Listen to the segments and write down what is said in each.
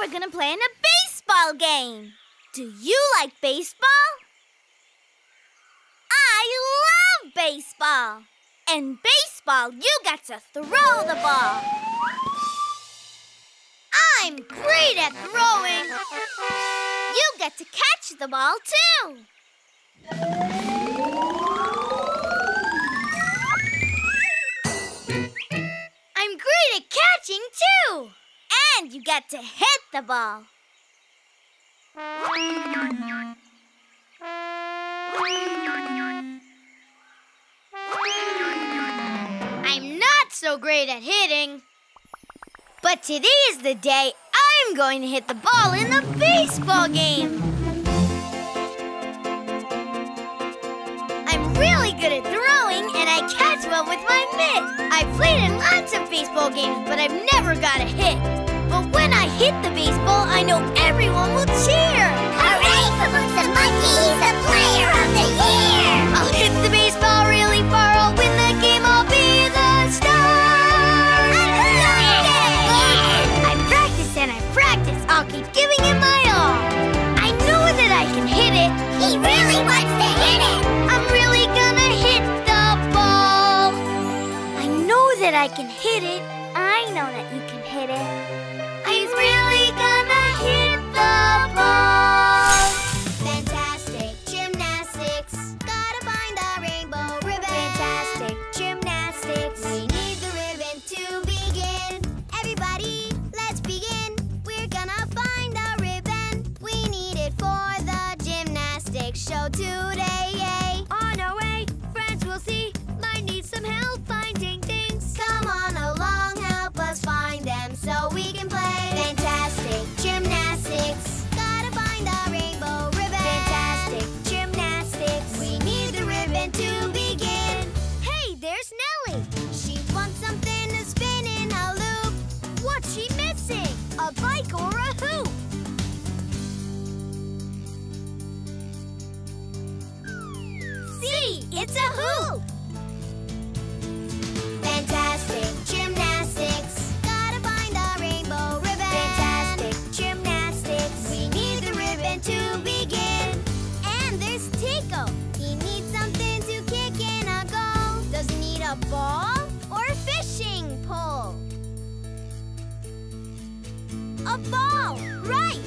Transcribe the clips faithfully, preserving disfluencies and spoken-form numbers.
we're gonna play in a baseball game. Do you like baseball? I love baseball. In baseball, you got to throw the ball. I'm great at throwing. You get to catch the ball, too. I'm great at catching, too. And you get to hit the ball. I'm not so great at hitting. But today is the day I'm going to hit the ball in the baseball game. I'm really good at throwing, and I catch well with my mitt. I've played in lots of baseball games, but I've never got a hit. But when I hit the baseball, I know everyone will cheer. Hooray for Boots the Monkey, he's the player of the year! I'll hit the baseball really far, I'll win the game, I'll be the star! I'm good! Yeah. I practice and I practice, I'll keep giving it my all. I know that I can hit it. He really wants to hit it! I'm really gonna hit the ball. I know that I can hit it. I know that you can hit it. It's a hoop! Fantastic gymnastics. Gotta find the rainbow ribbon. Fantastic gymnastics. We need the ribbon to begin. And there's Tico. He needs something to kick in a goal. Does he need a ball or a fishing pole? A ball, right!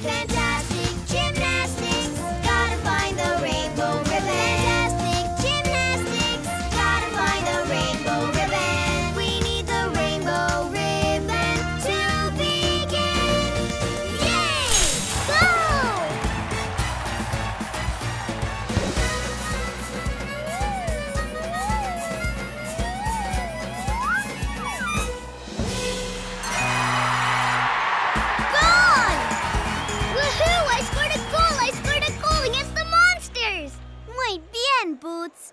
Fantastic gymnastics. Gotta find the rainbow ribbon. Fantastic gymnastics. Gotta find the rainbow ribbon. We need the rainbow ribbon to begin. Yay! Go! Gone! Woohoo! I scored a goal! I scored a goal against the monsters! Muy bien, Boots.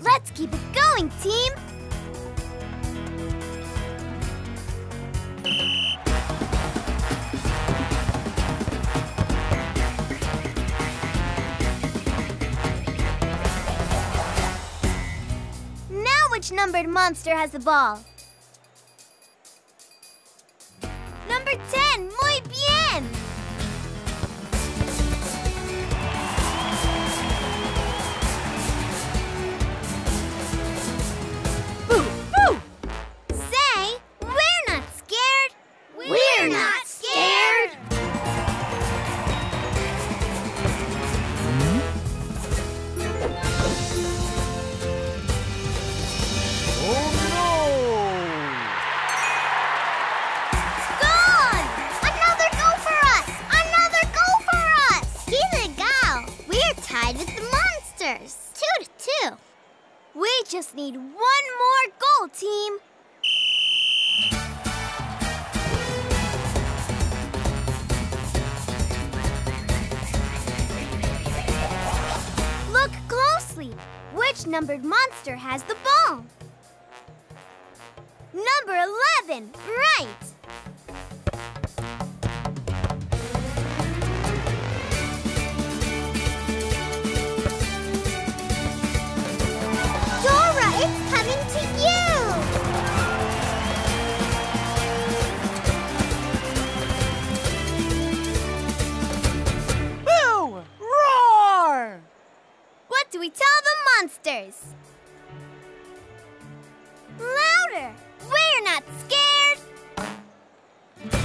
Let's keep it going, team. Now which numbered monster has the ball? Number ten, muy bien! Boo, boo! Say, we're not scared! We're, we're not scared! Gone! Another goal for us! Another goal for us! Legal! We're tied with the monsters. Two to two. We just need one more goal, team. Look closely. Which numbered monster has the ball? Number eleven, right. Dora, it's coming to you! Louder! We're not scared! Go!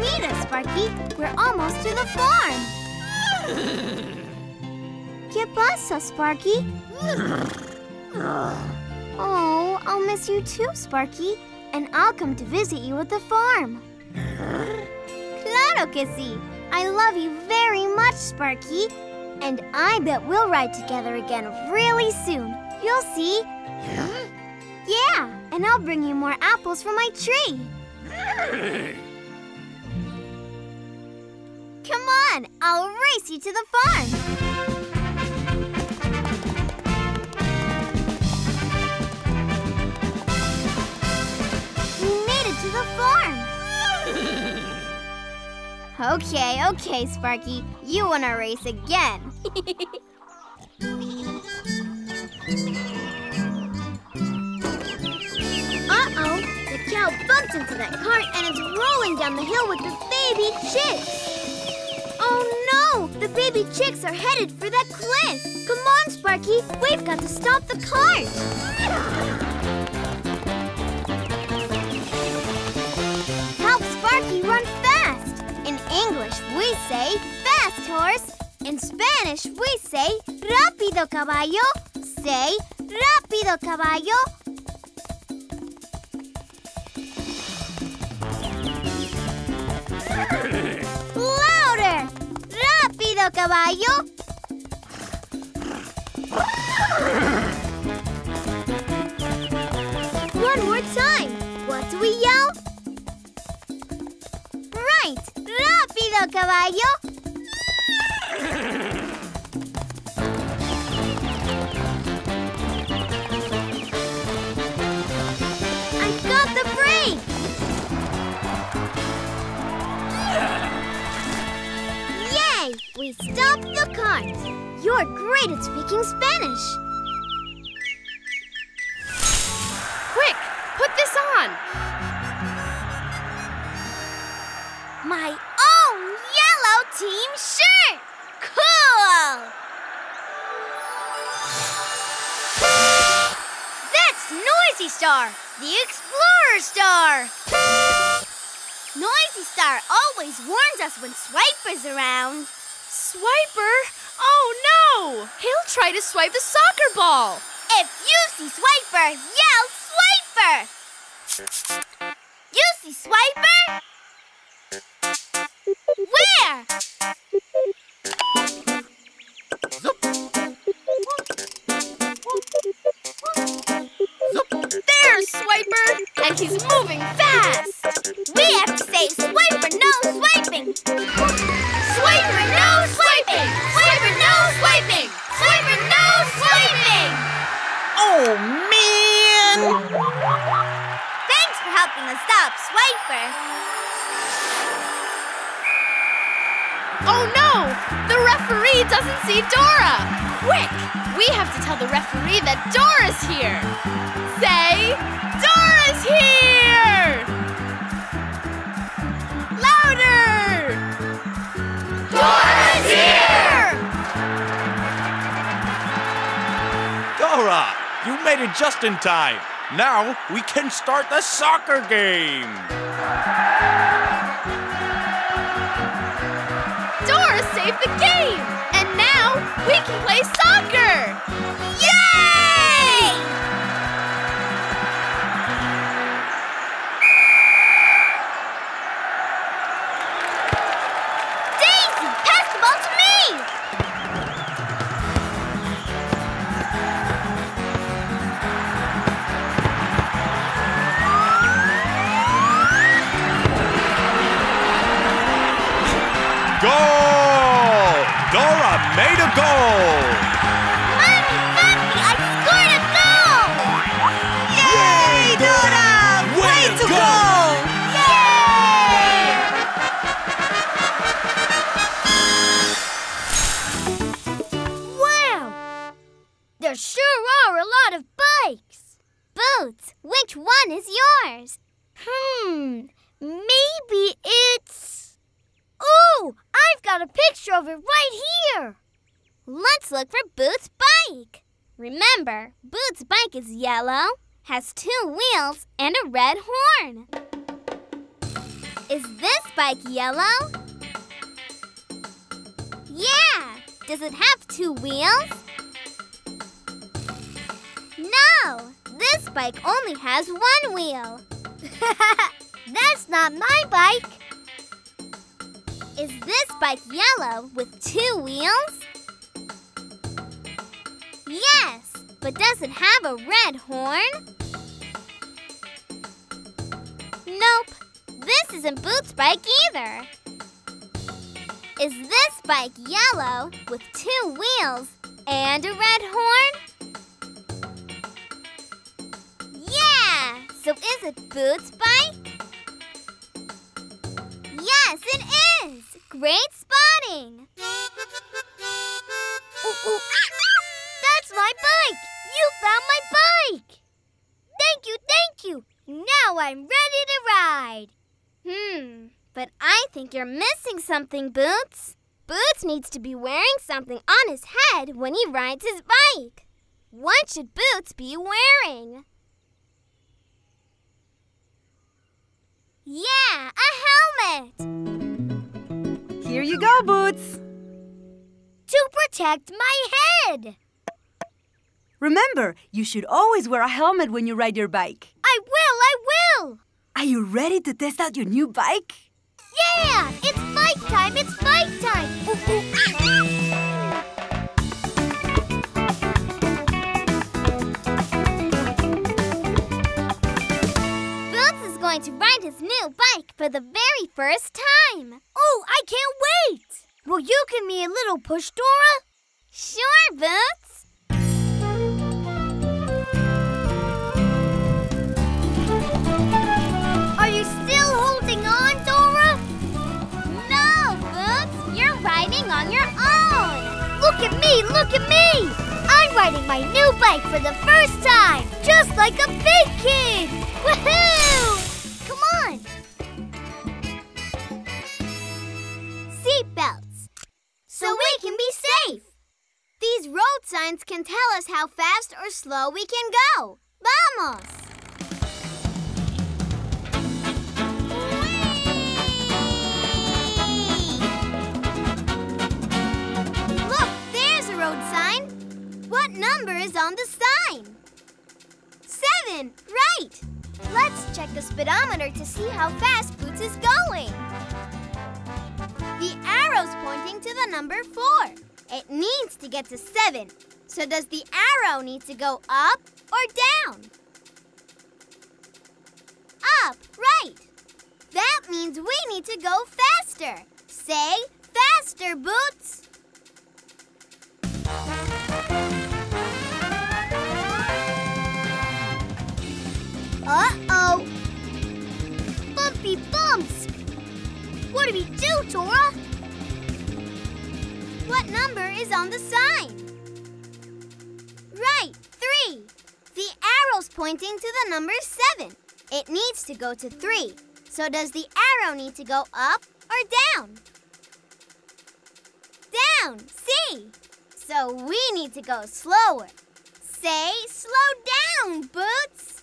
Meet us, Sparky. We're almost to the farm. Get past us, Sparky. Oh, I'll miss you too, Sparky. And I'll come to visit you at the farm. Claro que sí. I love you very much, Sparky. And I bet we'll ride together again really soon. You'll see. Yeah, and I'll bring you more apples from my tree. Come on, I'll race you to the farm. The farm. Okay, okay, Sparky. You want to race again. Uh-oh. The cow bumped into that cart and it's rolling down the hill with the baby chicks. Oh, no. The baby chicks are headed for that cliff. Come on, Sparky. We've got to stop the cart. Sparky, run fast! In English, we say fast horse. In Spanish, we say rápido caballo. Say rápido caballo. Louder! Rápido caballo. One more time. What do we yell? Rápido, caballo. I got the brake. Yay! We stopped the cart. You're great at speaking Spanish. Quick, put this on. My yellow team shirt! Cool! That's Noisy Star, the Explorer Star! Noisy Star always warns us when Swiper's around. Swiper? Oh no! He'll try to swipe the soccer ball! If you see Swiper, yell Swiper! You see Swiper? Where? Zoop. Zoop. There's Swiper, and he's moving fast. We have to say Swiper, no swiping. Swiper, no swiping. Swiper, no swiping. Swiper, no swiping. Oh, man! Thanks for helping us stop Swiper. Oh no! The referee doesn't see Dora! Quick! We have to tell the referee that Dora's here! Say, Dora's here! Louder! Dora's here! Dora! You made it just in time! Now we can start the soccer game! The game! And now we can play soccer! Yay! Daisy, pass the ball to me! Goal! Made a goal! Mommy, Mommy, I scored a goal! Yay, Dora! Way, Way to, to go! go! Yay! Wow! There sure are a lot of bugs! Boots, which one is yours? Hmm, maybe it's... Ooh, I've got a picture of it right here. Let's look for Boots' bike. Remember, Boots' bike is yellow, has two wheels, and a red horn. Is this bike yellow? Yeah! Does it have two wheels? No! This bike only has one wheel. That's not my bike. Is this bike yellow with two wheels? Yes, but does it have a red horn? Nope. This isn't Boots' bike either. Is this bike yellow with two wheels and a red horn? Yeah! So is it Boots' bike? Yes, it is! Great spotting! Ooh, ooh, ah, ah. That's my bike! You found my bike! Thank you, thank you! Now I'm ready to ride! Hmm, but I think you're missing something, Boots. Boots needs to be wearing something on his head when he rides his bike. What should Boots be wearing? Yeah, a helmet! Here you go, Boots! To protect my head! Remember, you should always wear a helmet when you ride your bike. I will, I will! Are you ready to test out your new bike? Yeah! It's bike time! It's bike time! Ooh, ooh, ah. Boots is going to ride his new bike for the very first time. Oh, I can't wait! Will you give me a little push, Dora? Sure, Boots! On your own! Look at me! Look at me! I'm riding my new bike for the first time! Just like a big kid! Woohoo! Come on! Seatbelts! So we can be safe! These road signs can tell us how fast or slow we can go! Vamos! Road sign? What number is on the sign? Seven, right! Let's check the speedometer to see how fast Boots is going. The arrow's pointing to the number four. It needs to get to seven. So does the arrow need to go up or down? Up, right! That means we need to go faster. Say, faster, Boots! Uh-oh! Bumpy bumps! What do we do, Dora? What number is on the sign? Right, three. The arrow's pointing to the number seven. It needs to go to three. So does the arrow need to go up or down? Down, see? So we need to go slower. Say, slow down, Boots!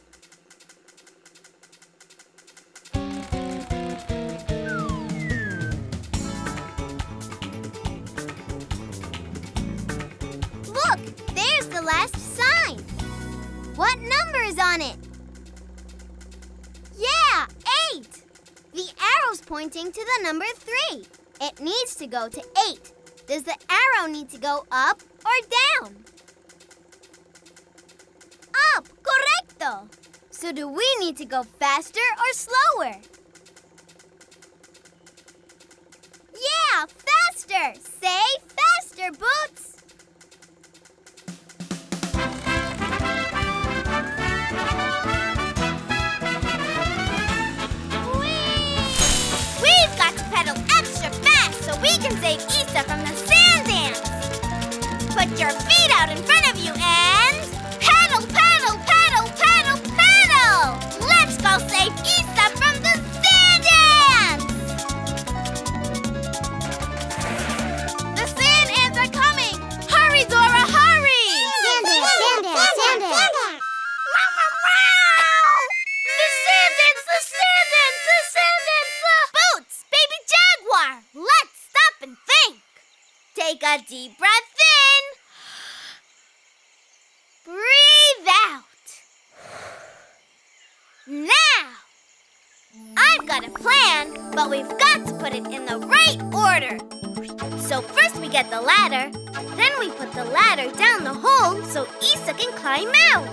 Look, there's the last sign. What number is on it? Yeah, eight. The arrow's pointing to the number three. It needs to go to eight. Does the arrow need to go up or down? Up, correcto! So do we need to go faster or slower? Yeah, faster! Say faster, Boots! Whee! We've got to pedal extra fast so we can save Isa from the sand dance! Put your feet out in front of you and... Pedal, pedal, pedal, pedal, pedal! a deep breath in. Breathe out. Now, I've got a plan, but we've got to put it in the right order. So first we get the ladder, then we put the ladder down the hole so Isa can climb out.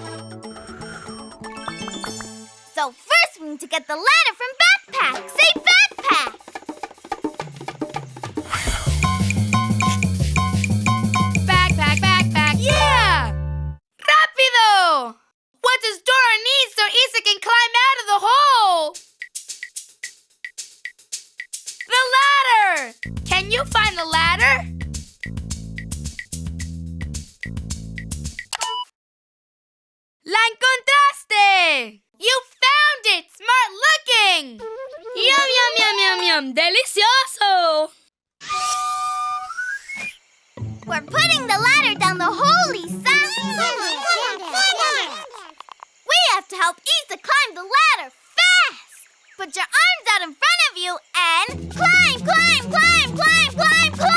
So first we need to get the ladder from Backpack. Say Backpack! Backpack, Backpack, yeah! Rápido! What does Dora need so Isa can climb out of the hole? The ladder! Can you find the ladder? La encontraste! You found it! Smart looking! Yum, yum, yum, yum, yum! Delicioso! We're putting the ladder down the hole, Isa! We have to help Isa climb the ladder fast! Put your arms out in front of you and climb, climb, climb, climb, climb,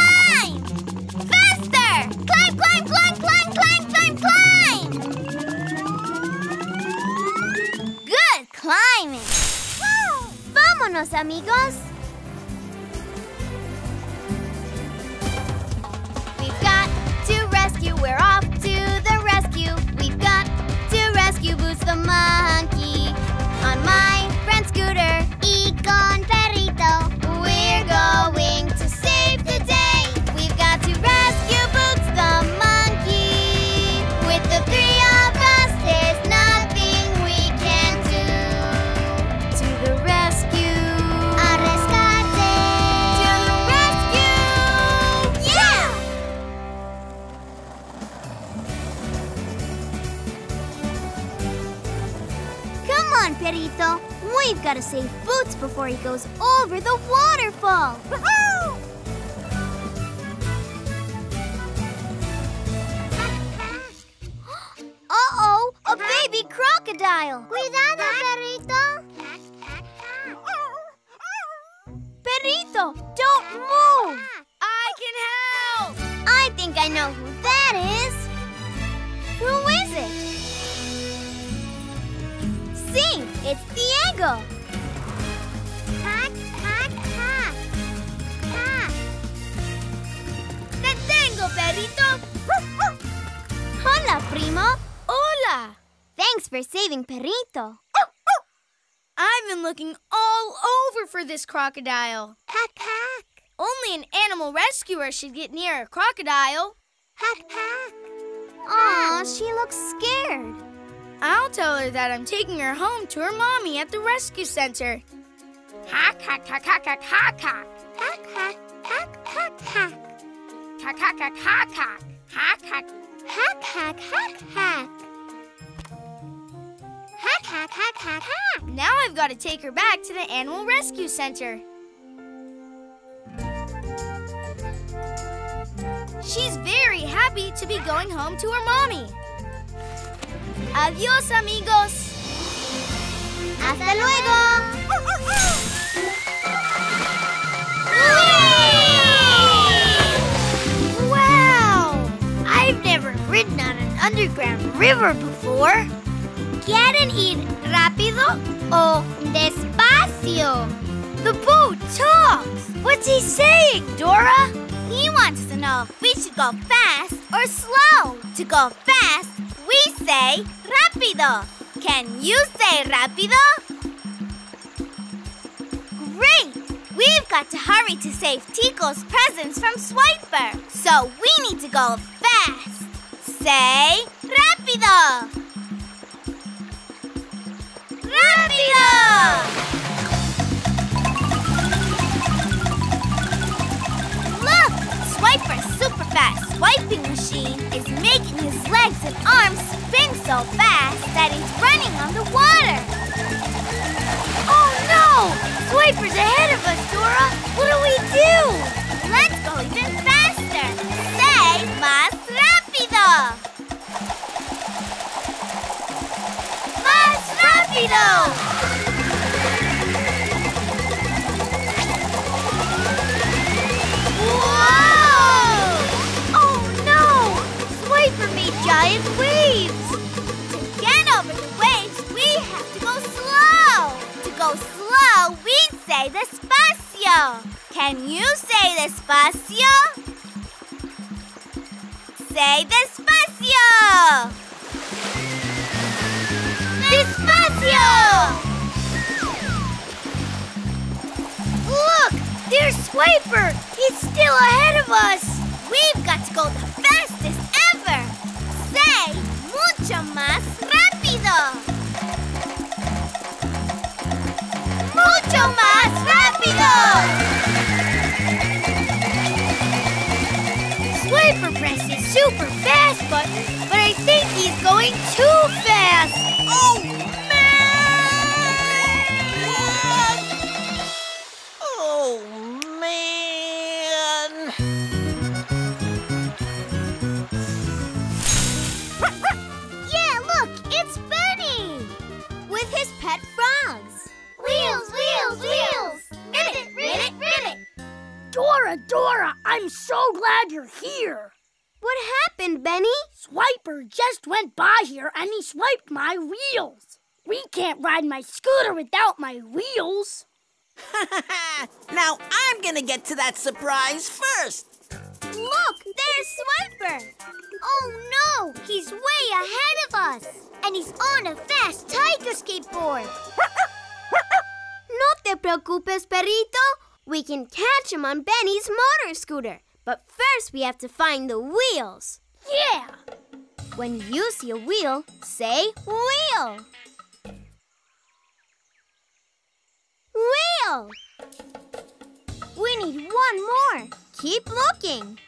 climb! Faster! Climb, climb, climb, climb, climb, climb, climb! Good climbing! Vámonos, amigos! We've got to rescue, we're off to the rescue. We've got to rescue Boots the monkey on my friend's scooter. Con Perrito, we're going to save the day. We've got to rescue Boots the monkey. With the three of us, there's nothing we can do. To the rescue. A rescate. To the rescue. Yeah! Come on, Perrito. We've got to save Boots before he goes over the waterfall. Woohoo! Uh-oh, a baby crocodile. Cuidado, Perrito. Perrito, don't move. I can help. I think I know who that is. Who is it? Sing. It's Diego. Quack, quack, quack. Quack. Te tengo, Perrito. Hola, primo. Hola. Thanks for saving Perrito. I've been looking all over for this crocodile. Quack, quack. Only an animal rescuer should get near a crocodile. Quack, quack. Aw, she looks scared. I'll tell her that I'm taking her home to her mommy at the rescue center. Hack, hack, hack, hack, hack, hack, hack. Hack, hack, hack, hack, hack. Hack, hack, hack, hack, hack. Hack, hack. Hack, hack, hack, hack. Hack, hack, hack, hack, hack. Now I've got to take her back to the animal rescue center. She's very happy to be going home to her mommy. Adiós, amigos. Hasta luego. Whee! Wow! I've never ridden on an underground river before. ¿Quieren ir rápido o despacio? The boat talks. What's he saying, Dora? He wants to know if we should go fast or slow. To go fast, we say rápido. Can you say rápido? Great! We've got to hurry to save Tico's presents from Swiper. So we need to go fast. Say rápido. Rápido! Look! Swiper's super fast swiping machine is making his legs and arms spin so fast that he's running on the water. Oh no! Swiper's ahead of us, Dora! What do we do? Let's go even faster! Say más rápido! Más rápido! Whoa! Diego, can you say despacio? Say despacio! Despacio! Look! There's Swiper! He's still ahead of us! We've got to go the fastest ever! Say, mucho más rápido! Mucho más rápido! Swiper presses super fast button, but I think he's going too fast! Oh! Dora, I'm so glad you're here. What happened, Benny? Swiper just went by here and he swiped my wheels. We can't ride my scooter without my wheels. Ha ha ha! Now I'm gonna get to that surprise first. Look, there's Swiper. Oh no, he's way ahead of us. And he's on a fast tiger skateboard. No te preocupes, perrito. We can catch him on Benny's motor scooter, but first we have to find the wheels. Yeah! When you see a wheel, say wheel. Wheel! We need one more. Keep looking.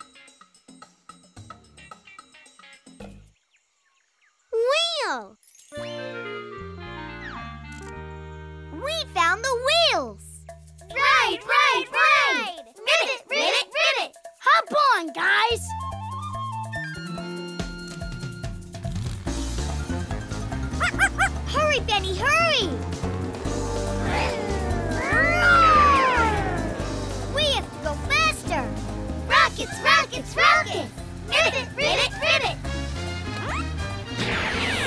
Wheel! We found the wheels. Ride, ride, ride! Rid it, rid it, rid it! Hop on, guys! Hurry, Benny, hurry! We have to go faster! Rockets, rockets, rockets! Rid it, rid it, rid it!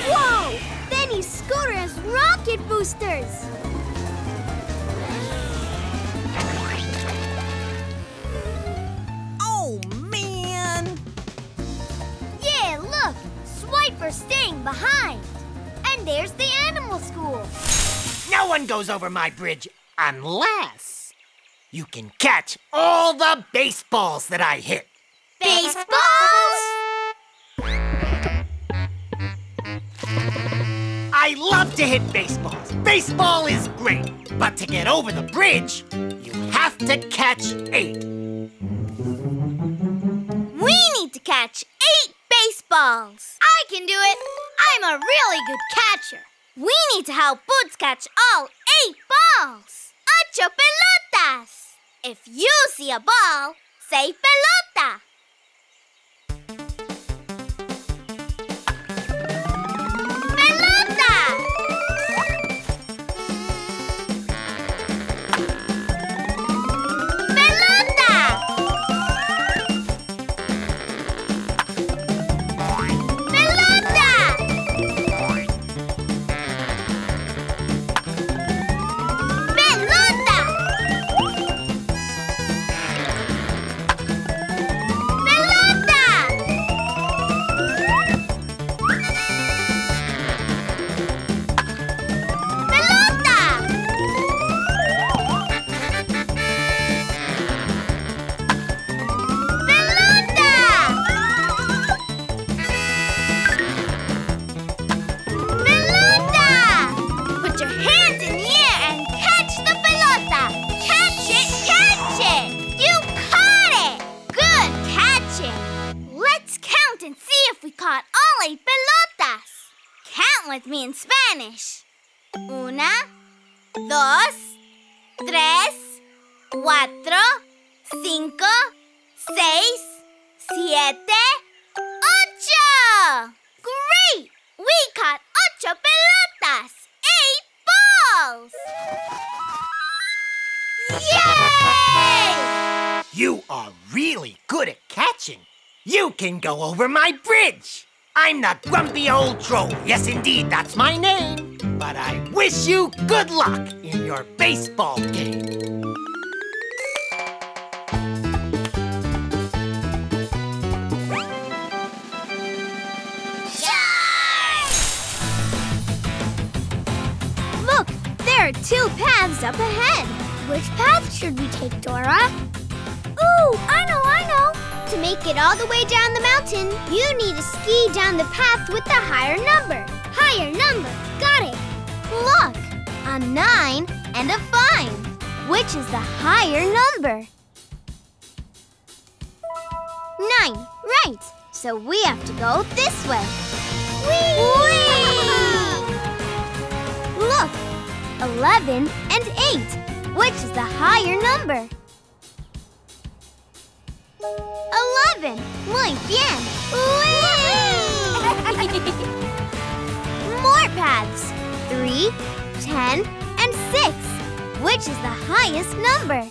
Whoa! Benny's scooter has rocket boosters! Swiper's staying behind. And there's the animal school. No one goes over my bridge unless you can catch all the baseballs that I hit. Baseballs? I love to hit baseballs. Baseball is great. But to get over the bridge, you have to catch eight. We need to catch eight baseballs. I can do it. I'm a really good catcher. We need to help Boots catch all eight balls. Ocho pelotas. If you see a ball, say pelota. Pelota. With me in Spanish. Una, dos, tres, cuatro, cinco, seis, siete, ocho! Great! We caught ocho pelotas! Eight balls! Yay! You are really good at catching. You can go over my bridge. I'm that grumpy old troll. Yes, indeed, that's my name. But I wish you good luck in your baseball game. Look, there are two paths up ahead. Which path should we take, Dora? Ooh, I know, I know. To make it all the way down the mountain, you need to ski down the path with the higher number. Higher number. Got it. Look, a nine and a five. Which is the higher number? Nine. Right. So we have to go this way. Whee! Whee! Look, eleven and eight. Which is the higher number? Eleven. Muy bien. Whee! More paths. Three, ten, and six. Which is the highest number?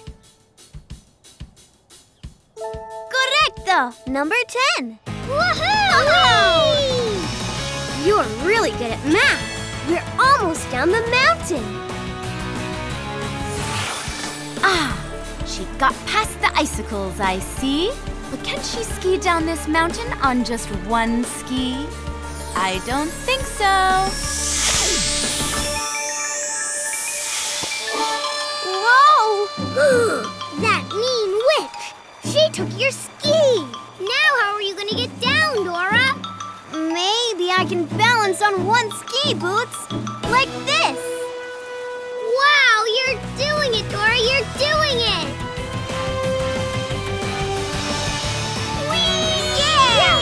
Correcto. Number ten. Woohoo! You're really good at math. We're almost down the mountain. Ah, she got past the icicles, I see. But can she ski down this mountain on just one ski? I don't think so. Whoa! That mean witch! She took your ski! Now how are you going to get down, Dora? Maybe I can balance on one ski, Boots. Like this. Wow, you're doing it, Dora. You're doing it. Whee! Yeah!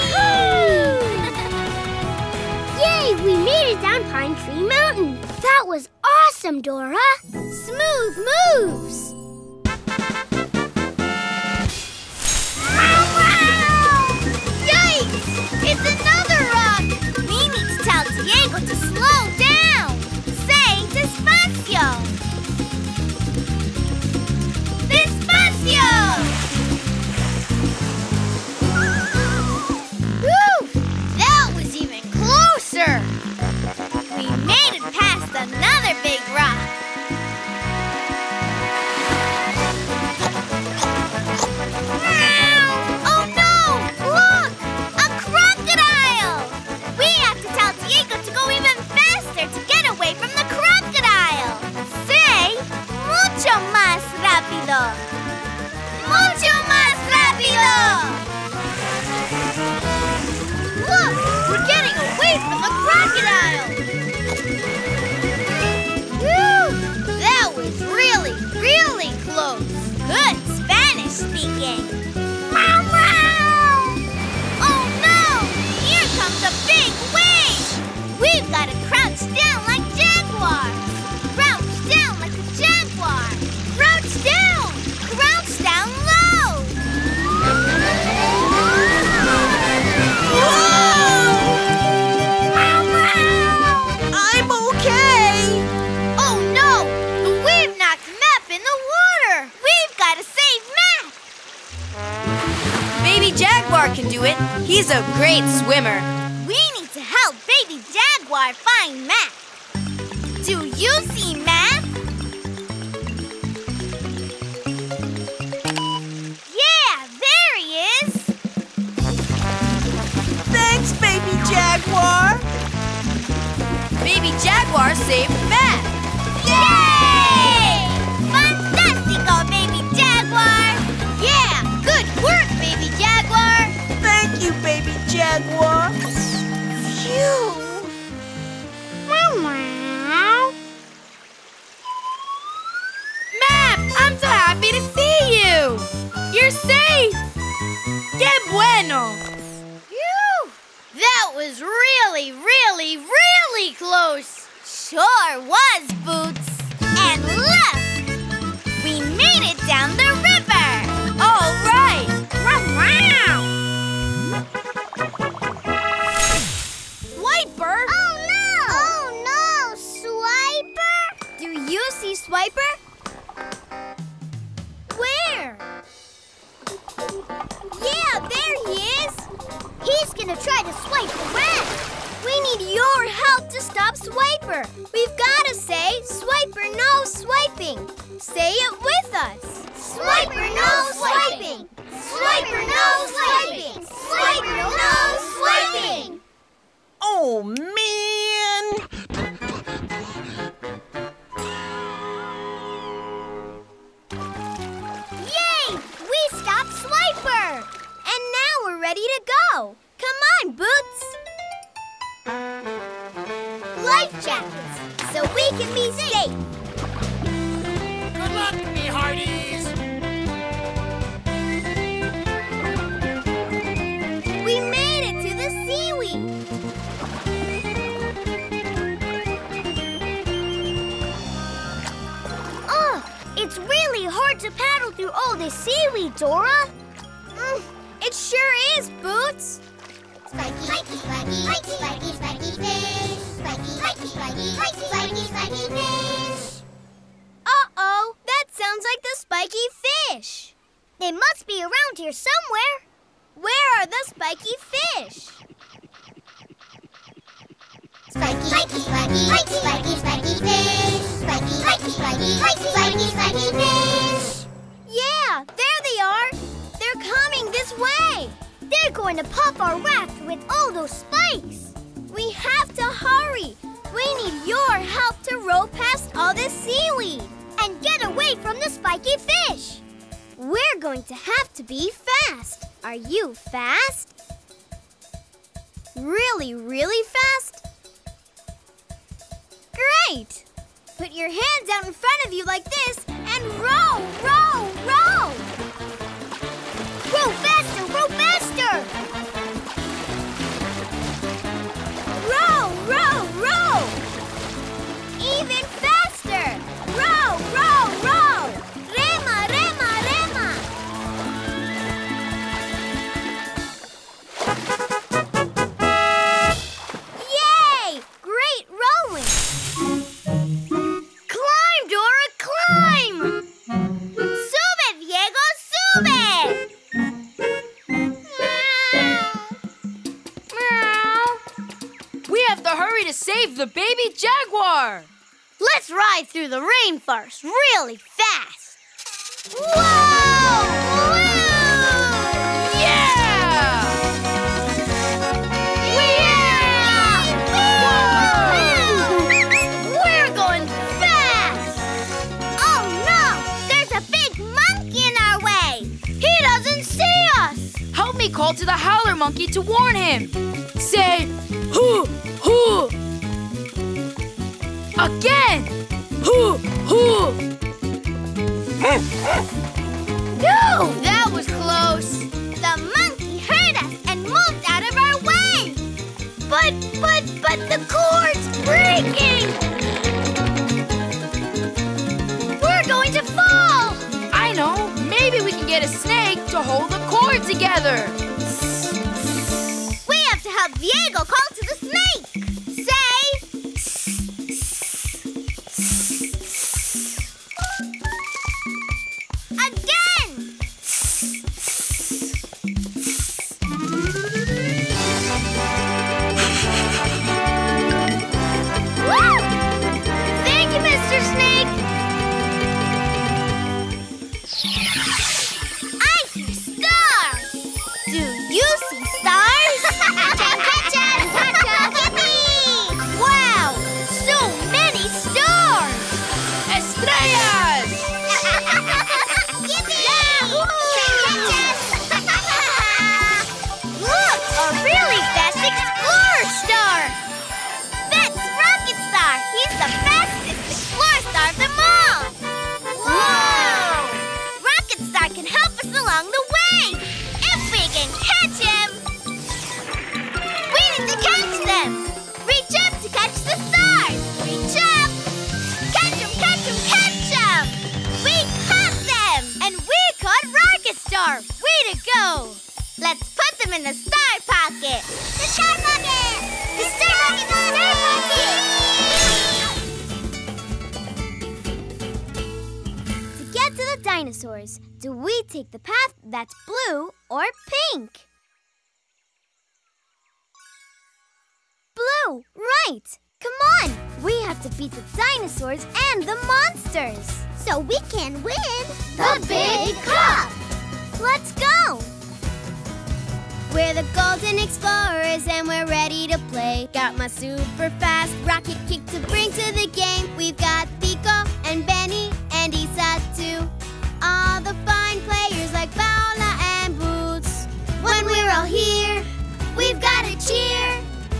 Yay, we made it down Pine Tree Mountain. That was awesome, Dora. Smooth moves. It's another rock! We need to tell Diego to slow down! Say despacio! Despacio! Whew! That was even closer! We made it past another big rock! Mucho más rápido! Look! We're getting away from the crocodile! Woo! That was really, really close! Good Spanish speaking! Oh no! Here comes a big wave! We've got to crouch down like jaguars! Crouch down like a jaguar! Crouch down! Down low! Whoa! I'm okay! Oh no! The wave knocked Map in the water! We've got to save Map! Baby Jaguar can do it. He's a great swimmer. We need to help Baby Jaguar find Map. Do you see Map? Jaguar! Baby Jaguar saved Map! Yay! Fantastico, Baby Jaguar! Yeah, good work, Baby Jaguar! Thank you, Baby Jaguar! Phew! Meow! Map, I'm so happy to see you! You're safe! ¡Qué bueno! That was really, really, really close! Sure was, Boots! And look! We made it down the river! All right! Swiper! Oh no! Oh no! Swiper? Do you see Swiper? Where? Yeah, there he is! He's gonna try to swipe the rat. We need your help to stop Swiper. We've gotta say, Swiper, no swiping. Say it with us. Swiper, no swiping. Swiper, no swiping. Swiper, no swiping. Oh, man. Hey! Good luck, me hearties! We made it to the seaweed! Oh, it's really hard to paddle through all this seaweed, Dora. Mm, it sure is, Boots. Spiky, spiky, spiky, spiky, spiky, spiky fish. Spiky, spiky, spiky, spiky, spiky, spiky fish. Uh-oh, that sounds like the spiky fish. They must be around here somewhere. Where are the spiky fish? Spiky, spiky, spiky, spiky, spiky, spiky fish. Spiky, spiky, spiky, spiky, spiky, spiky fish. Yeah, there they are. They're coming this way. They're going to pop our raft with all those spikes. We have to hurry. We need your help to row past all this seaweed and get away from the spiky fish. We're going to have to be fast. Are you fast? Really, really fast? Great. Put your hands out in front of you like this and row, row, row. Row faster, row faster! Row, row, row! Even faster! Row, row, row! Rema, rema, rema! Yay! Great rowing! Climb, Dora, climb! Sube, Diego, sube! To save the baby jaguar. Let's ride through the rainforest really fast. Whoa! Whoa! Yeah! Yeah! Whoa! We're going fast. Oh no, there's a big monkey in our way. He doesn't see us. Help me call to the howler monkey to warn him. Say, hoo! Hoo! Again! Hoo! Hoo! No! That was close! The monkey heard us and moved out of our way! But, but, but the cord's breaking! We're going to fall! I know! Maybe we can get a snake to hold the cord together! We have to help Diego call to the snake!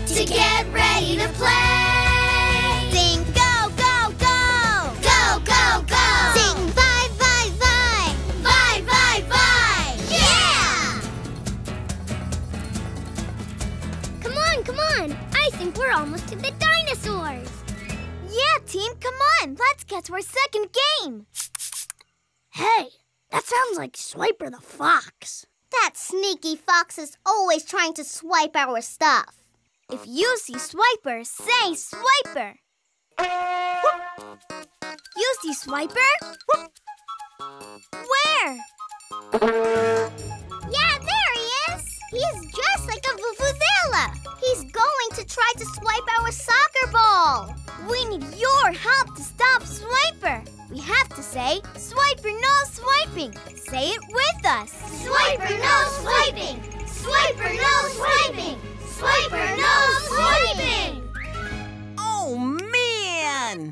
To get ready to play. Sing, go, go, go. team. Come on, let's get to our second game. Hey, that sounds like Swiper the Fox. That sneaky fox is always trying to swipe our stuff. If you see Swiper, say Swiper. Whoop. You see Swiper? Whoop. Where? Yeah, there he is. He's dressed like a vuvuzela. He's going to try to swipe our soccer ball. We need your help to stop Swiper. We have to say, Swiper, no swiping. Say it with us. Swiper, no swiping. Swiper, no swiping. Swiper, no swiping. Oh, man.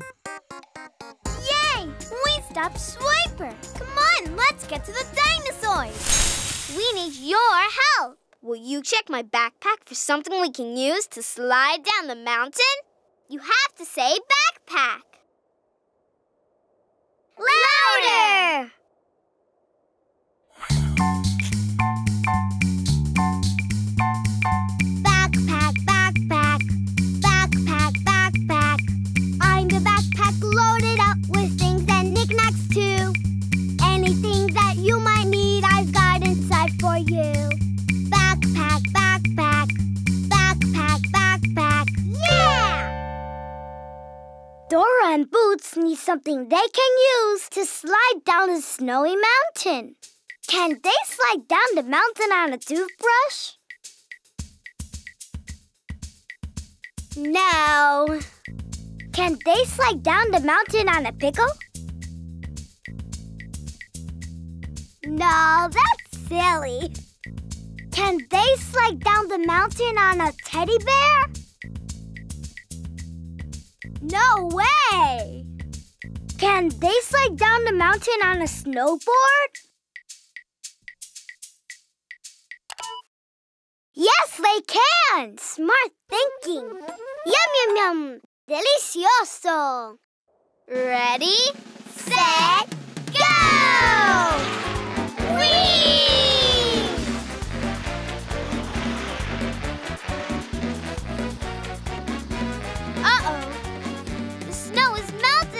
Yay, we stopped Swiper. Come on, let's get to the dinosaurs. We need your help. Will you check my backpack for something we can use to slide down the mountain? You have to say backpack. Louder! Backpack, backpack, backpack, backpack. I'm the backpack loaded up with things and knickknacks too. Anything that you might need, I've got inside for you. Backpack, backpack, backpack, backpack. Yeah! Dora and Boots need something they can use to slide down a snowy mountain. Can they slide down the mountain on a toothbrush? No. Can they slide down the mountain on a pickle? No, that's silly. Can they slide down the mountain on a teddy bear? No way! Can they slide down the mountain on a snowboard? Yes, they can! Smart thinking! Yum, yum, yum! Delicioso! Ready, set, go! Whee!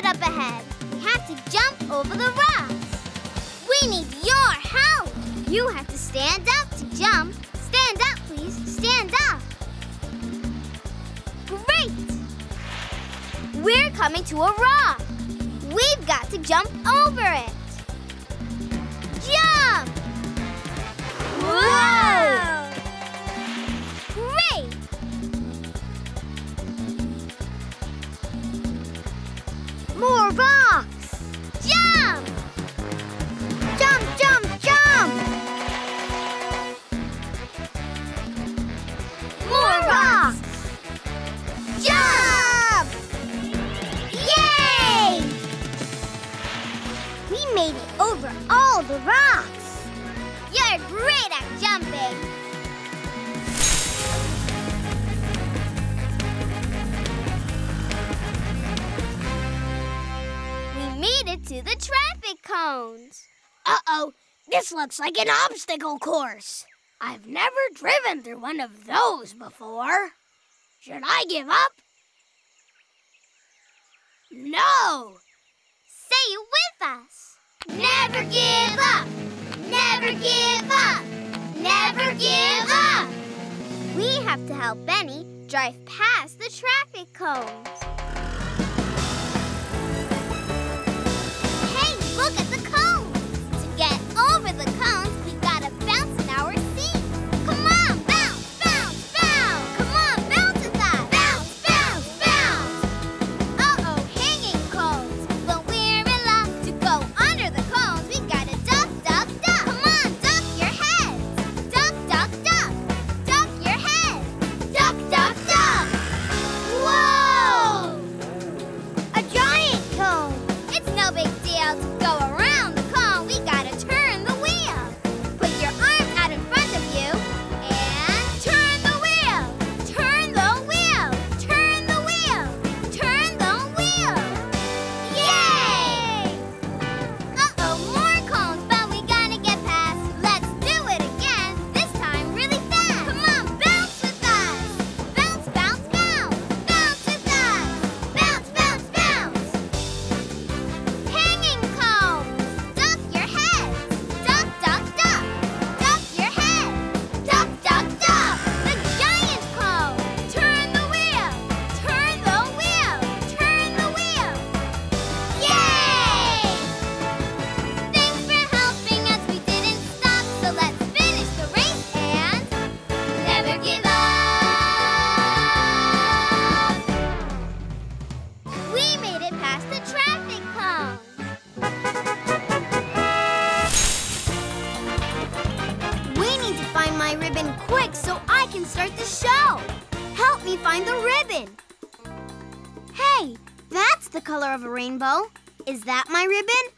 Up ahead. We have to jump over the rocks. We need your help. You have to stand up to jump. Stand up, please. Stand up. Great. We're coming to a rock. We've got to jump over it. Jump. Whoa. Great. More rocks! Jump! Jump, jump, jump! More rocks! Jump! Yay! We made it over all the rocks! You're great at jumping! Made it to the traffic cones. Uh-oh, this looks like an obstacle course. I've never driven through one of those before. Should I give up? No! Say it with us. Never give up! Never give up! Never give up! We have to help Benny drive past the traffic cones. Look at the cones. To get over the cones, we gotta bounce in our seat. Come on, bounce, bounce, bounce. Come on, bounce with us. Bounce, bounce, bounce. Uh-oh, hanging cones. When we're in luck to go under the cones, we gotta duck, duck, duck. Come on, duck your head. Duck, duck, duck. Duck your head. Duck, duck, duck. Whoa! traffic cone. We need to find my ribbon quick so I can start the show. Help me find the ribbon. Hey, that's the color of a rainbow. Is that my ribbon?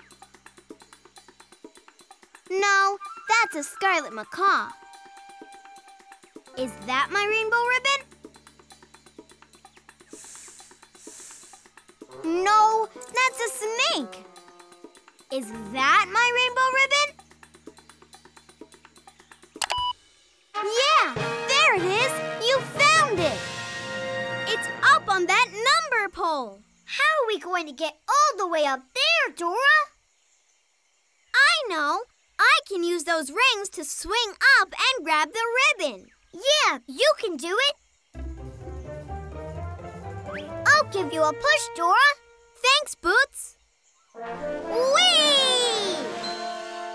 No, that's a scarlet macaw. Is that my rainbow ribbon? No, that's a snake. Is that my rainbow ribbon? Yeah, there it is. You found it. It's up on that number pole. How are we going to get all the way up there, Dora? I know. I can use those rings to swing up and grab the ribbon. Yeah, you can do it. I'll give you a push, Dora. Thanks, Boots. Whee!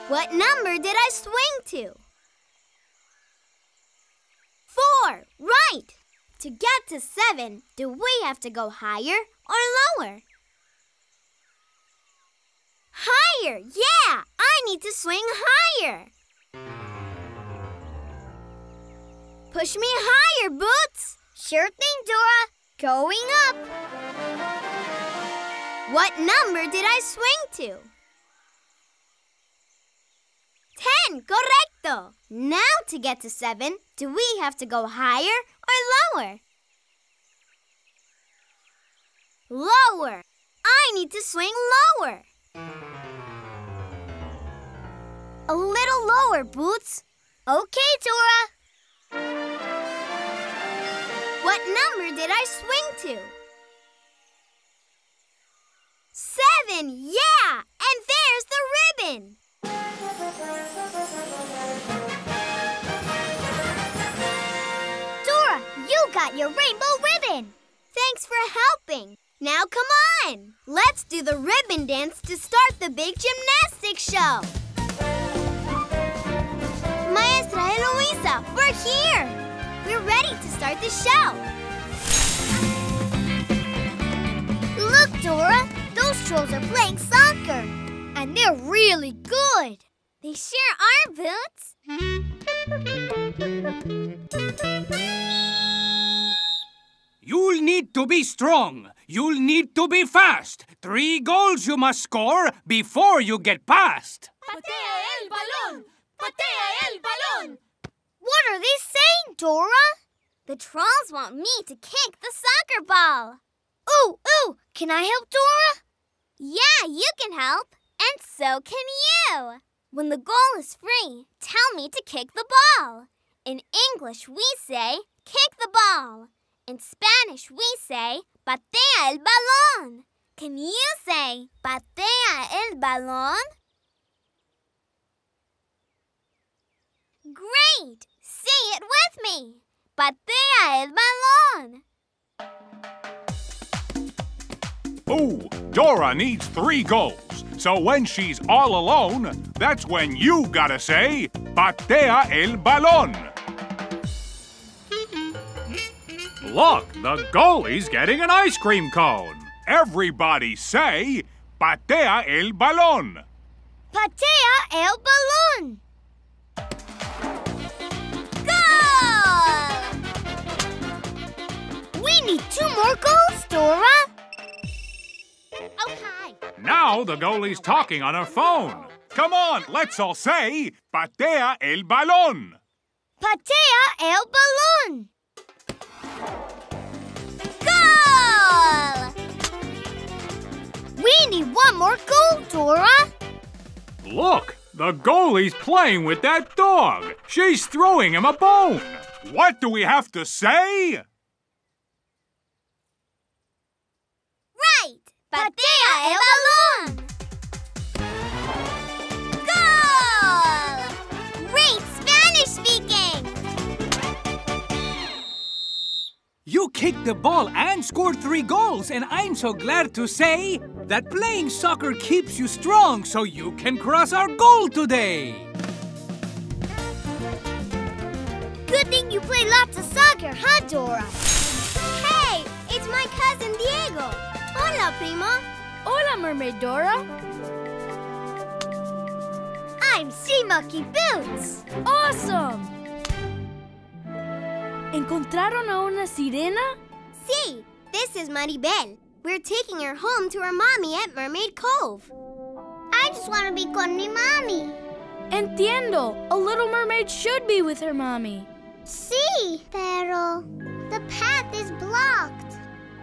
What number did I swing to? Four, right. To get to seven, do we have to go higher or lower? Higher, yeah. I need to swing higher. Push me higher, Boots. Sure thing, Dora. Going up. What number did I swing to? Ten, correcto. Now to get to seven, do we have to go higher or lower? Lower. I need to swing lower. A little lower, Boots. Okay, Dora. What number did I swing to? Seven, yeah! And there's the ribbon! Dora, you got your rainbow ribbon! Thanks for helping! Now come on! Let's do the ribbon dance to start the big gymnastics show! Maestra and Luisa, we're here! We're ready to start the show. Look, Dora, those trolls are playing soccer. And they're really good. They sure are, Boots. You'll need to be strong. You'll need to be fast. Three goals you must score before you get past. Patea el balón! Patea el balón! What are they saying, Dora? The trolls want me to kick the soccer ball. Ooh, ooh, can I help, Dora? Yeah, you can help, and so can you. When the goal is free, tell me to kick the ball. In English, we say, kick the ball. In Spanish, we say, patea el balón. Can you say, patea el balón? Great! Say it with me! Patea el balón! Ooh, Dora needs three goals. So when she's all alone, that's when you gotta say, patea el balón! Look, the goalie's getting an ice cream cone. Everybody say, patea el balón! Patea el balón! We need two more goals, Dora. Oh, hi. Now the goalie's talking on her phone. Come on, let's all say, patea el balón. Patea el balón. Goal! We need one more goal, Dora. Look, the goalie's playing with that dog. She's throwing him a bone. What do we have to say? Patea el balón! Goal! Great Spanish speaking! You kicked the ball and scored three goals, and I'm so glad to say that playing soccer keeps you strong so you can cross our goal today! Good thing you play lots of soccer, huh, Dora? Hey, it's my cousin Diego. Hola, primo. Hola, Mermaid Dora. I'm Sea Monkey Boots. Awesome. ¿Encontraron a una sirena? Sí. This is Maribel. We're taking her home to her mommy at Mermaid Cove. I just want to be con mi mommy. Entiendo. A little mermaid should be with her mommy. Sí, pero the path is blocked.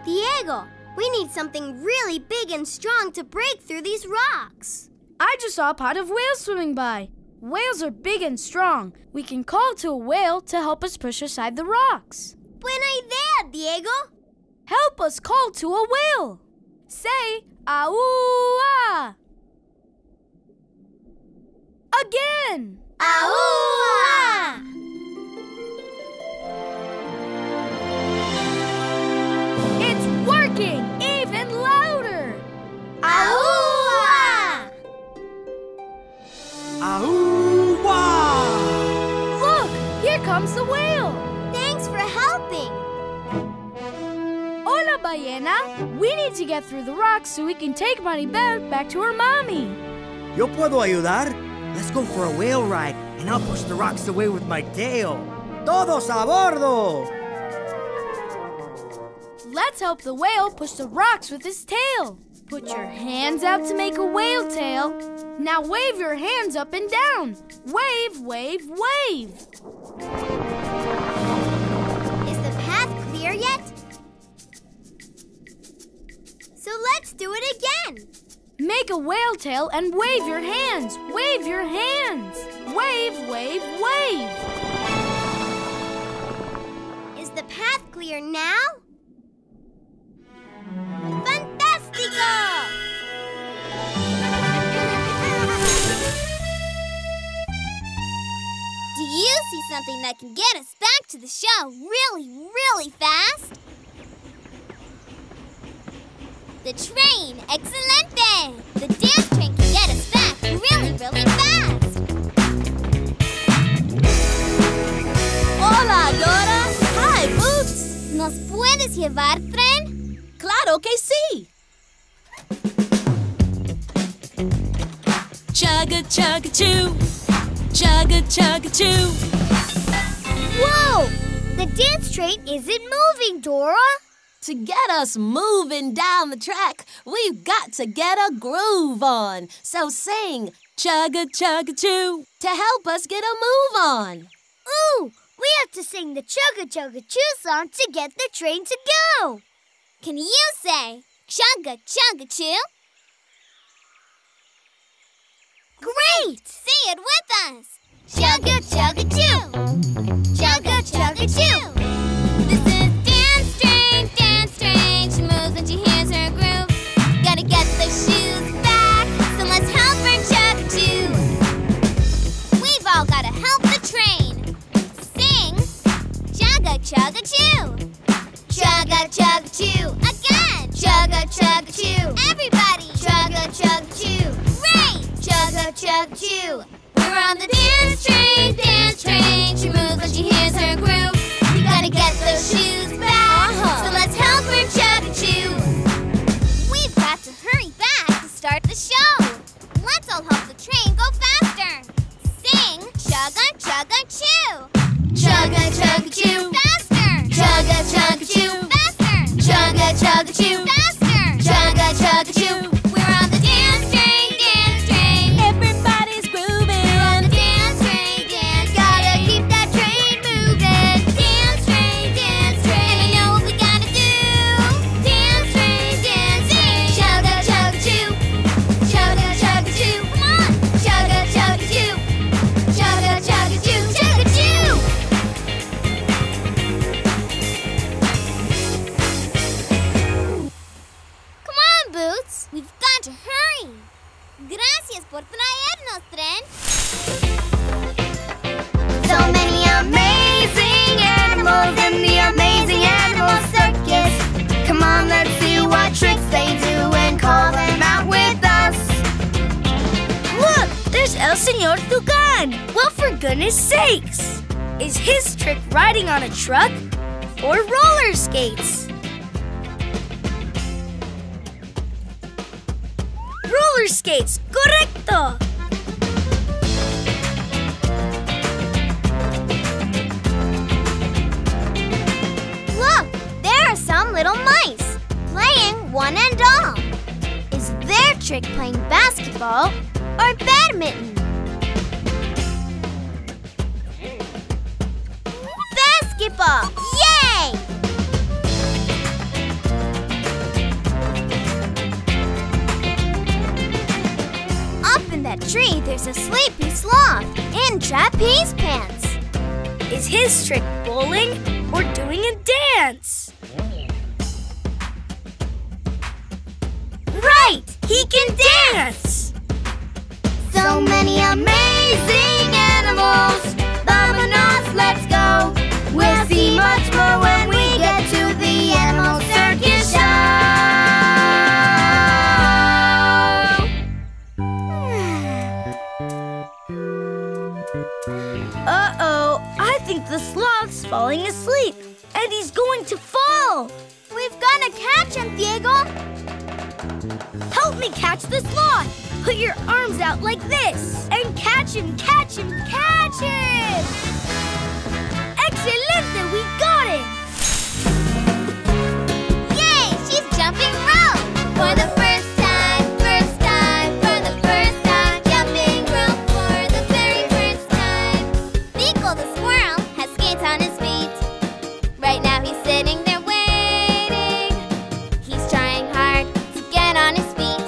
Diego, we need something really big and strong to break through these rocks. I just saw a pod of whales swimming by. Whales are big and strong. We can call to a whale to help us push aside the rocks. Buena idea, Diego. Help us call to a whale. Say, "Aua!" Again. Aua! It's working, even louder. Aua! Aua! Look, here comes the whale. Thanks for helping. Hola, ballena. We need to get through the rocks so we can take Maribel back to her mommy. Yo puedo ayudar. Let's go for a whale ride, and I'll push the rocks away with my tail. Todos a bordo! Let's help the whale push the rocks with his tail. Put your hands out to make a whale tail. Now wave your hands up and down. Wave, wave, wave. Is the path clear yet? So let's do it again. Make a whale tail and wave your hands. Wave your hands. Wave, wave, wave. Is the path clear now? Fantastico! Do you see something that can get us back to the show really, really fast? The train, excelente! The dance train can get us back really, really fast! Hola, Dora! Hi, Boots! ¿Nos puedes llevar, tren? Claro que sí! Chugga-chugga-choo! Chugga-chugga-choo! Whoa! The dance train isn't moving, Dora! To get us moving down the track, we've got to get a groove on. So sing chugga-chugga-choo to help us get a move on. Ooh, we have to sing the chugga-chugga-choo song to get the train to go. Can you say chugga-chugga-choo? Great! Say it with us. Chugga-chugga-choo. Chugga-chugga-choo. Chugga-choo! Chugga-chugga-choo! Again! Chugga-chugga-choo! Everybody! Chugga-chugga-choo! Great! Chugga-chugga-choo! We're on the dance train, dance train. She moves when she hears her groove. We gotta get those shoes back, uh-huh. So let's help her chugga-choo! We've got to hurry back to start the show! Let's all help the train go faster! Sing chugga-chugga-choo! Chugga-chugga-choo! Chugga chugga choo, faster! Chugga chugga choo, faster! Chugga chugga choo. We're on the dance train, dance train. Everybody's grooving. We're on the dance train, dance. Gotta keep that train moving. Dance train, dance train. And we know what we gotta do. Dance train, dance train. Chugga chugga choo, chugga chugga choo. Come on, chugga chugga choo, chugga chugga choo, chugga choo. Boots, we've got to hurry. Gracias por traernos, tren. So many amazing animals in the amazing animal circus. Come on, let's see what tricks they do and call them out with us. Look, there's El Señor Tucán. Well, for goodness sakes. Is his trick riding on a truck or roller skates? roller skates. Correcto. Look, there are some little mice playing one and all. Is their trick playing basketball or badminton? Basketball! Yay! Up in that tree, there's a sleepy sloth in trapeze pants. Is his trick bowling or doing a dance? Right! He can dance! So many amazing animals. Vamonos, let's go. We'll see much more when we get to the Animal Circus Show! Uh-oh, I think the sloth's falling asleep, and he's going to fall! We've got to catch him, Diego! Help me catch the sloth! Put your arms out like this, and catch him, catch him, catch him! Excelente! We got it! Yay! She's jumping rope! For the first time, first time, for the first time. Jumping rope for the very first time. Nico the squirrel has skates on his feet. Right now he's sitting there waiting. He's trying hard to get on his feet,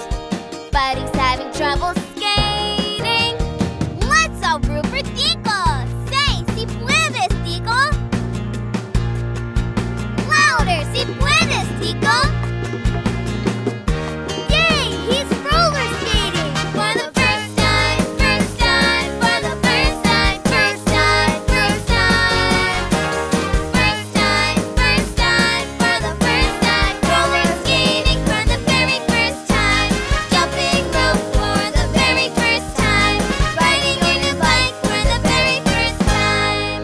but he's having trouble skating. Let's all root for Nico! Si puedes, Nico! Yay! He's roller skating! For the first time, first time, for the first time, first time, first time. First time, first time, for the first time. Roller skating for the very first time. Jumping rope for the very first time. Riding in a bike for the very first time.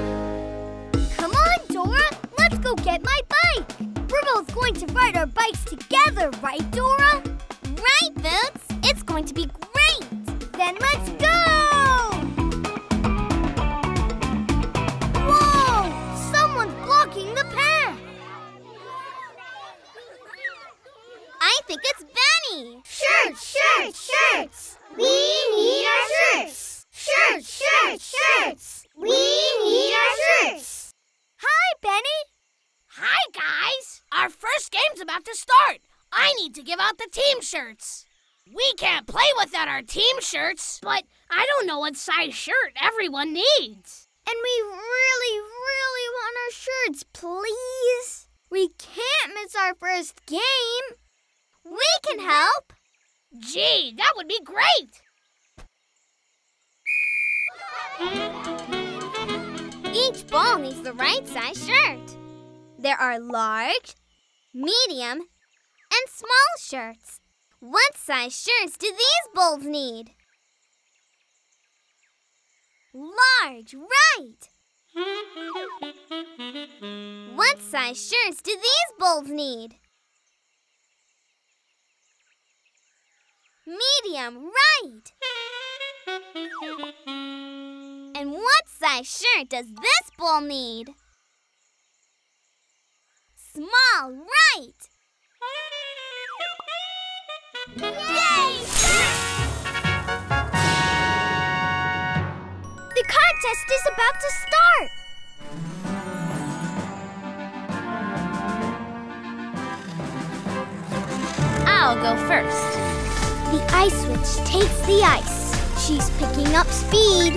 Come on, Dora! Let's go get my bike! We're both going to ride our bikes together, right, Dora? Right, Boots. It's going to be great. Then let's go! Whoa! Someone's blocking the path. I think it's Benny. Shirts, shirts, shirts. We need our shirts. Shirts, shirts, shirts. We need our shirts. Hi, Benny. Hi, guys! Our first game's about to start. I need to give out the team shirts. We can't play without our team shirts, but I don't know what size shirt everyone needs. And we really, really want our shirts, please. We can't miss our first game. We can help. Gee, that would be great. Each ball needs the right size shirt. There are large, medium, and small shirts. What size shirts do these balls need? Large, right! What size shirts do these balls need? Medium, right! And what size shirt does this ball need? Small, right! Yay! The contest is about to start! I'll go first. The ice witch takes the ice. She's picking up speed.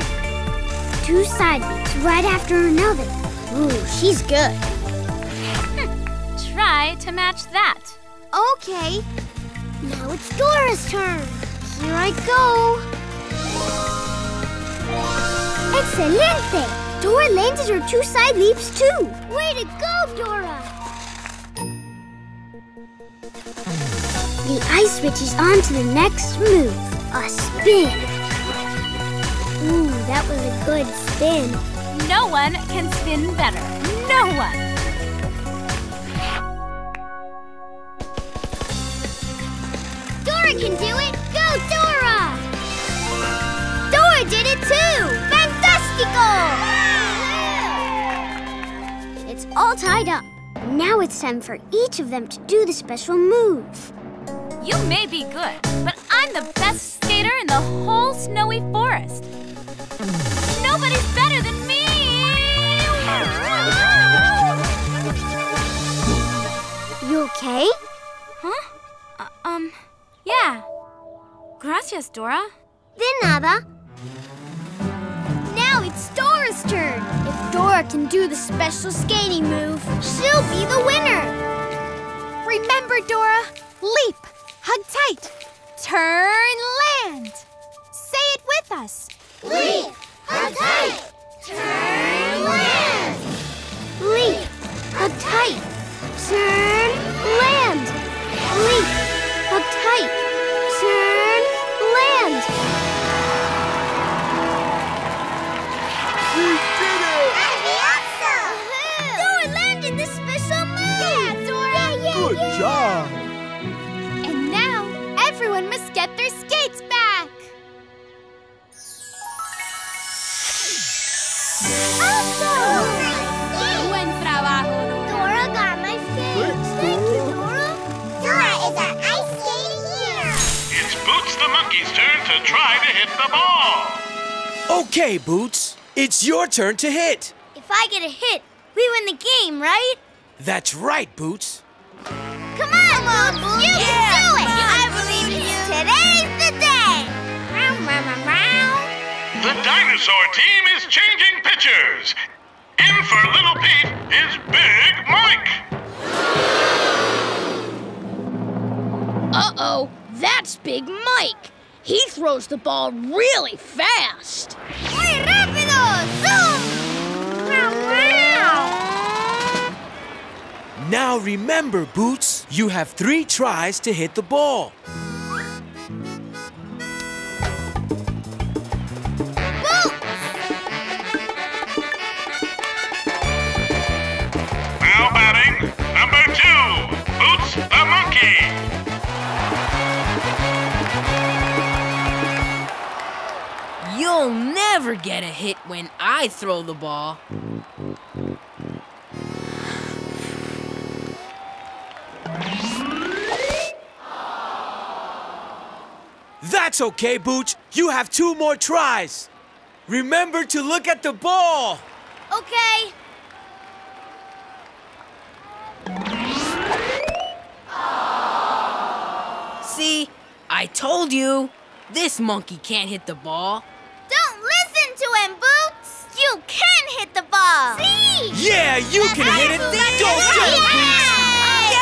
Two side beats right after another. Ooh, she's good. Try to match that. Okay. Now it's Dora's turn. Here I go. Excelente! Dora landed her two side leaps too. Way to go, Dora! The ice witch is on to the next move. A spin. Ooh, that was a good spin. No one can spin better. No one. Can do it. Go, Dora! all tied up. Now it's time for each of them to do the special move. You may be good, but I'm the best skater in the whole snowy forest. Nobody's better than me! You okay? Huh? Uh, um, yeah. Gracias, Dora. De nada. Now it's Dora's turn. If Dora can do the special skating move, she'll be the winner. Remember, Dora, leap, hug tight, turn, land. Say it with us. Leap, hug tight, turn, land. Leap, hug tight, turn, land. Leap, hug tight, turn, land. We did it! Aviosa! Dora landed this special move! Yeah, Dora! Yeah, yeah, Good yeah. job! And now, everyone must get their skates back! Awesome! Buen trabajo! Dora got my skates! Thank you, Dora! Dora is an ice skating hero! It's Boots the monkey's turn to try to hit the ball! Okay, Boots! It's your turn to hit. If I get a hit, we win the game, right? That's right, Boots. Come on, Come on Boots. Boots. You yeah. can do it. Come on, I believe in you. Today's the day. Round, round, round, round. The dinosaur team is changing pitchers. In for Little Pete is Big Mike. Uh-oh, that's Big Mike. He throws the ball really fast. Muy rápido! Zoom! Wow, wow. Now remember, Boots, you have three tries to hit the ball. Boots! Now batting, number two, Boots the Monkey. You'll never get a hit when I throw the ball. That's okay, Boots. You have two more tries. Remember to look at the ball. Okay. See, I told you. This monkey can't hit the ball. To him, Boots. You can hit the ball. See? Yeah, you can hit it. Go, go, Boots. Yay!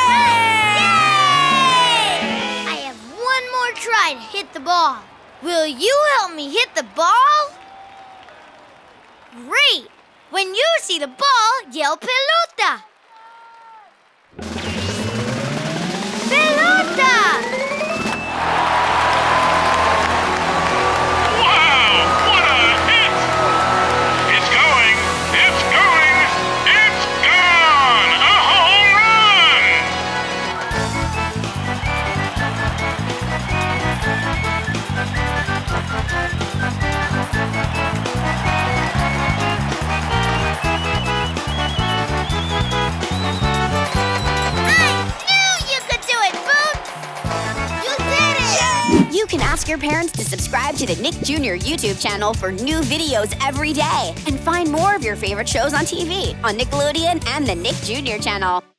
I have one more try to hit the ball. Will you help me hit the ball? Great. When you see the ball, yell pelota. Pelota! You can ask your parents to subscribe to the Nick Junior YouTube channel for new videos every day and find more of your favorite shows on T V on Nickelodeon and the Nick Junior channel.